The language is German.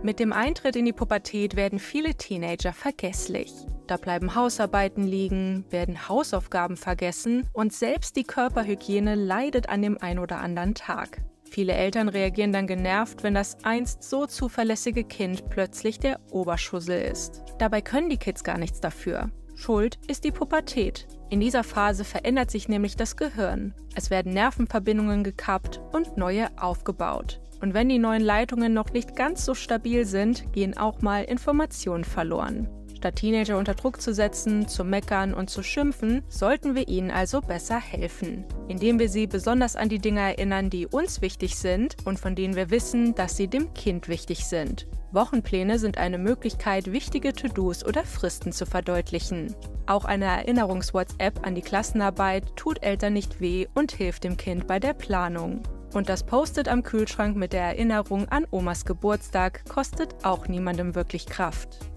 Mit dem Eintritt in die Pubertät werden viele Teenager vergesslich. Da bleiben Hausarbeiten liegen, werden Hausaufgaben vergessen und selbst die Körperhygiene leidet an dem ein oder anderen Tag. Viele Eltern reagieren dann genervt, wenn das einst so zuverlässige Kind plötzlich der Oberschussel ist. Dabei können die Kids gar nichts dafür. Schuld ist die Pubertät. In dieser Phase verändert sich nämlich das Gehirn. Es werden Nervenverbindungen gekappt und neue aufgebaut. Und wenn die neuen Leitungen noch nicht ganz so stabil sind, gehen auch mal Informationen verloren. Statt Teenager unter Druck zu setzen, zu meckern und zu schimpfen, sollten wir ihnen also besser helfen. Indem wir sie besonders an die Dinge erinnern, die uns wichtig sind und von denen wir wissen, dass sie dem Kind wichtig sind. Wochenpläne sind eine Möglichkeit, wichtige To-Dos oder Fristen zu verdeutlichen. Auch eine Erinnerungs-WhatsApp an die Klassenarbeit tut Eltern nicht weh und hilft dem Kind bei der Planung. Und das Post-it am Kühlschrank mit der Erinnerung an Omas Geburtstag kostet auch niemandem wirklich Kraft.